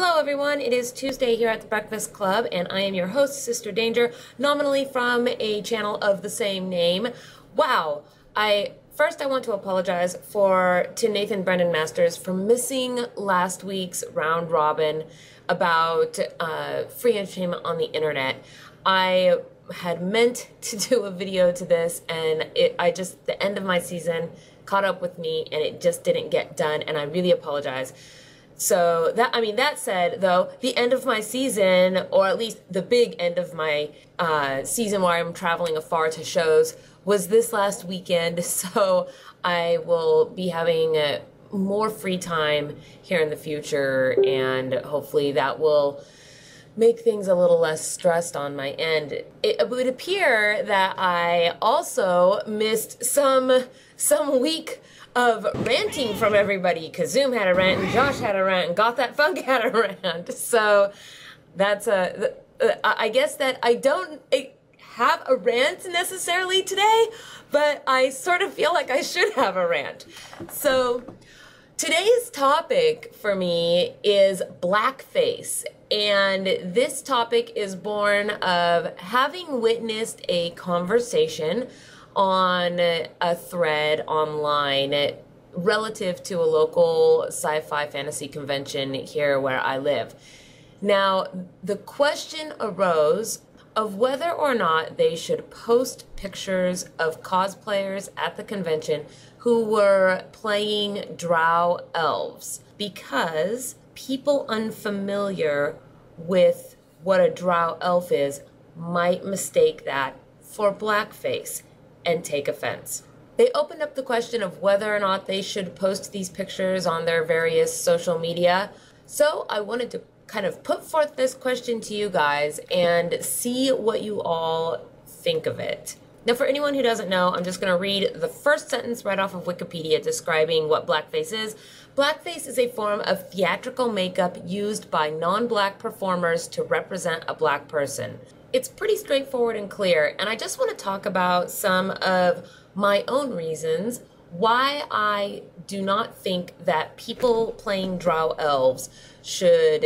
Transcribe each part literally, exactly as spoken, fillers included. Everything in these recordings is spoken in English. Hello everyone, it is Tuesday here at the Breakfast Club and I am your host, Sister Danger, nominally from a channel of the same name. Wow, I first I want to apologize for to Nathan Brendan Masters for missing last week's round robin about uh, free entertainment on the internet. I had meant to do a video to this and it, I just, the end of my season caught up with me and it just didn't get done and I really apologize. So that, I mean, that said though, the end of my season, or at least the big end of my uh, season where I'm traveling afar to shows, was this last weekend. So I will be having uh, more free time here in the future and hopefully that will make things a little less stressed on my end. It would appear that I also missed some some week of ranting from everybody. Kazoom had a rant, and Josh had a rant, and Got That Funk had a rant. So that's a, I guess that I don't have a rant necessarily today, but I sort of feel like I should have a rant. So today's topic for me is blackface. And this topic is born of having witnessed a conversation on a thread online relative to a local sci-fi fantasy convention here where I live. Now, the question arose of whether or not they should post pictures of cosplayers at the convention who were playing drow elves, because people unfamiliar with what a drow elf is might mistake that for blackface and take offense. They opened up the question of whether or not they should post these pictures on their various social media. So I wanted to kind of put forth this question to you guys and see what you all think of it. Now, for anyone who doesn't know, I'm just going to read the first sentence right off of Wikipedia describing what blackface is. Blackface is a form of theatrical makeup used by non-black performers to represent a black person. It's pretty straightforward and clear, and I just want to talk about some of my own reasons why I do not think that people playing drow elves should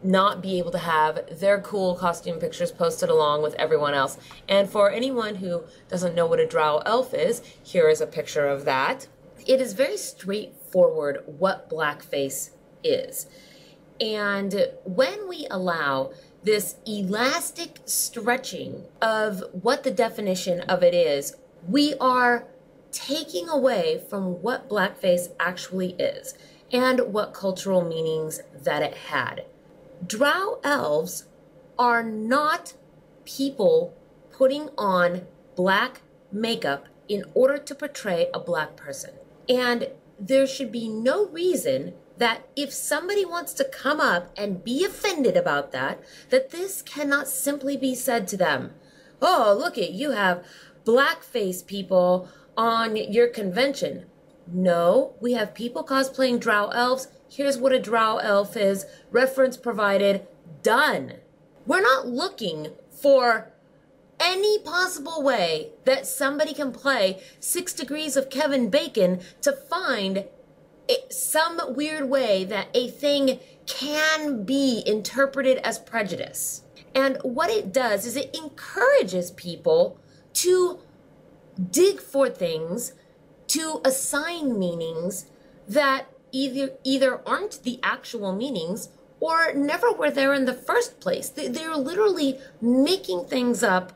not be able to have their cool costume pictures posted along with everyone else. And for anyone who doesn't know what a drow elf is, here is a picture of that. It is very straightforward what blackface is. And when we allow this elastic stretching of what the definition of it is, we are taking away from what blackface actually is and what cultural meanings that it had. Drow elves are not people putting on black makeup in order to portray a black person. And there should be no reason that if somebody wants to come up and be offended about that, that this cannot simply be said to them. Oh, look at you have blackface people on your convention. No, we have people cosplaying drow elves. Here's what a drow elf is, reference provided, done. We're not looking for any possible way that somebody can play Six Degrees of Kevin Bacon to find it, some weird way that a thing can be interpreted as prejudice. And what it does is it encourages people to dig for things, to assign meanings that Either, either aren't the actual meanings or never were there in the first place. They, they're literally making things up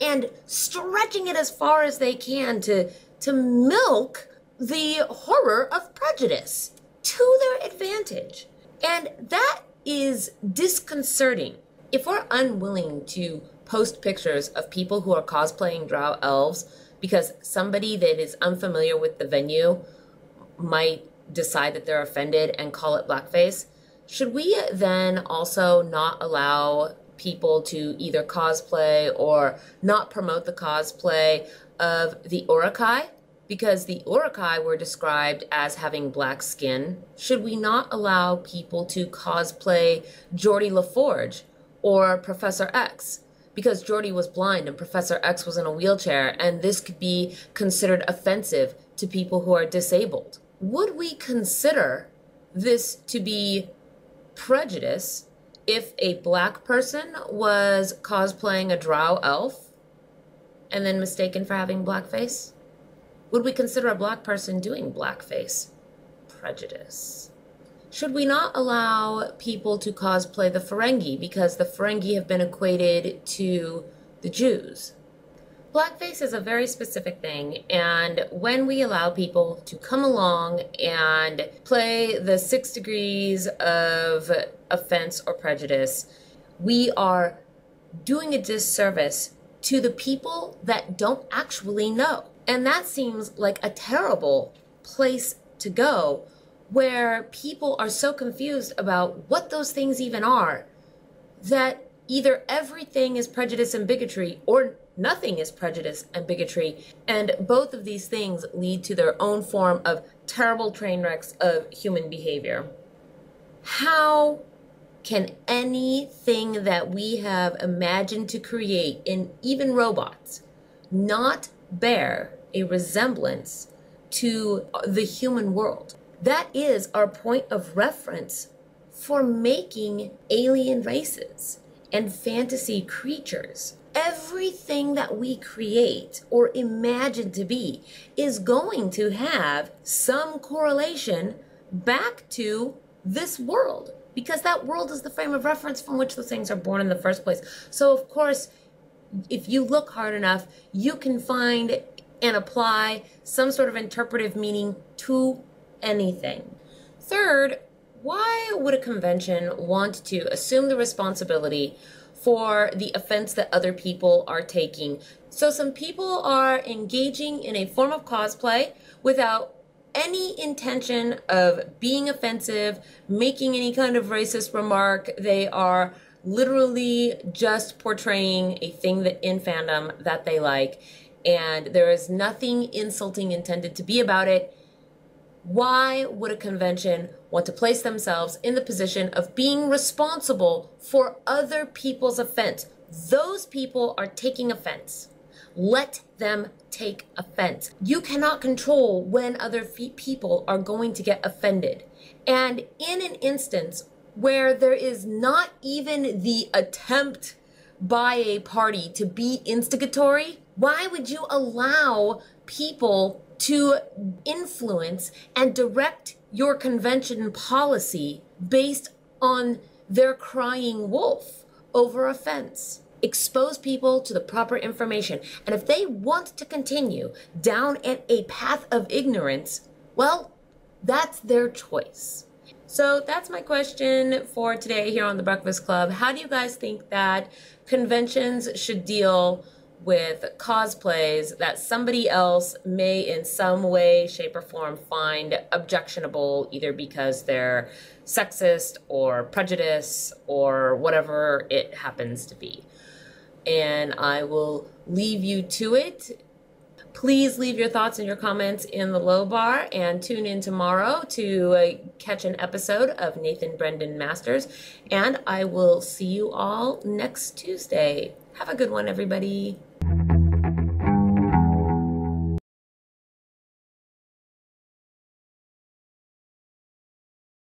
and stretching it as far as they can to, to milk the horror of prejudice to their advantage. And that is disconcerting. If we're unwilling to post pictures of people who are cosplaying drow elves because somebody that is unfamiliar with the venue might decide that they're offended and call it blackface, should we then also not allow people to either cosplay or not promote the cosplay of the Uruk-hai? Because the Uruk-hai were described as having black skin. Should we not allow people to cosplay Geordi LaForge or Professor X? Because Geordi was blind and Professor X was in a wheelchair, and this could be considered offensive to people who are disabled. Would we consider this to be prejudice if a black person was cosplaying a drow elf and then mistaken for having blackface? Would we consider a black person doing blackface prejudice? Should we not allow people to cosplay the Ferengi because the Ferengi have been equated to the Jews? Blackface is a very specific thing, and when we allow people to come along and play the six degrees of offense or prejudice, we are doing a disservice to the people that don't actually know. And that seems like a terrible place to go, where people are so confused about what those things even are that either everything is prejudice and bigotry or nothing is prejudice and bigotry, and both of these things lead to their own form of terrible train wrecks of human behavior. How can anything that we have imagined to create, and even robots, not bear a resemblance to the human world? That is our point of reference for making alien races and fantasy creatures. Everything that we create or imagine to be is going to have some correlation back to this world, because that world is the frame of reference from which the things are born in the first place. So of course, if you look hard enough, you can find and apply some sort of interpretive meaning to anything. Third, why would a convention want to assume the responsibility for the offense that other people are taking? So some people are engaging in a form of cosplay without any intention of being offensive, making any kind of racist remark. They are literally just portraying a thing that in fandom that they like, and there is nothing insulting intended to be about it. Why would a convention want to place themselves in the position of being responsible for other people's offense? Those people are taking offense. Let them take offense. You cannot control when other people are going to get offended. And in an instance where there is not even the attempt by a party to be instigatory, why would you allow people to influence and direct your convention policy based on their crying wolf over offense? Expose people to the proper information. And if they want to continue down a path of ignorance, well, that's their choice. So that's my question for today here on The Breakfast Club. How do you guys think that conventions should deal with cosplays that somebody else may in some way, shape, or form find objectionable, either because they're sexist or prejudice or whatever it happens to be? And I will leave you to it. Please leave your thoughts and your comments in the low bar, and tune in tomorrow to uh, catch an episode of Nathan Brendan Masters, and I will see you all next Tuesday. Have a good one, everybody.